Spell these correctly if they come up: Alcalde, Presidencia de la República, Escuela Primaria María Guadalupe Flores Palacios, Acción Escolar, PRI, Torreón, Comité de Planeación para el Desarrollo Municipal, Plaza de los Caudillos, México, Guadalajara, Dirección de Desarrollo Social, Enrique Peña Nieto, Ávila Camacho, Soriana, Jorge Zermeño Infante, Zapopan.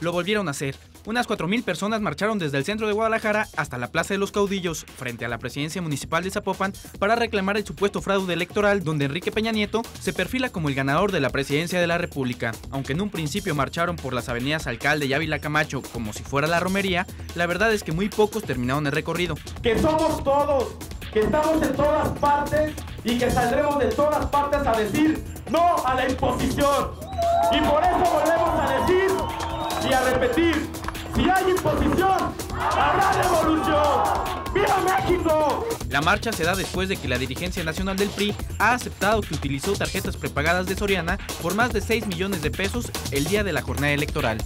Lo volvieron a hacer. Unas 4,000 personas marcharon desde el centro de Guadalajara hasta la Plaza de los Caudillos, frente a la Presidencia Municipal de Zapopan, para reclamar el supuesto fraude electoral donde Enrique Peña Nieto se perfila como el ganador de la Presidencia de la República. Aunque en un principio marcharon por las avenidas Alcalde y Ávila Camacho como si fuera la romería, la verdad es que muy pocos terminaron el recorrido. Que somos todos, que estamos en todas partes y que saldremos de todas partes a decir no a la imposición. Y por eso volvemos a decir y a repetir: si hay imposición, habrá revolución. ¡Viva México! La marcha se da después de que la dirigencia nacional del PRI ha aceptado que utilizó tarjetas prepagadas de Soriana por más de 6 millones de pesos el día de la jornada electoral.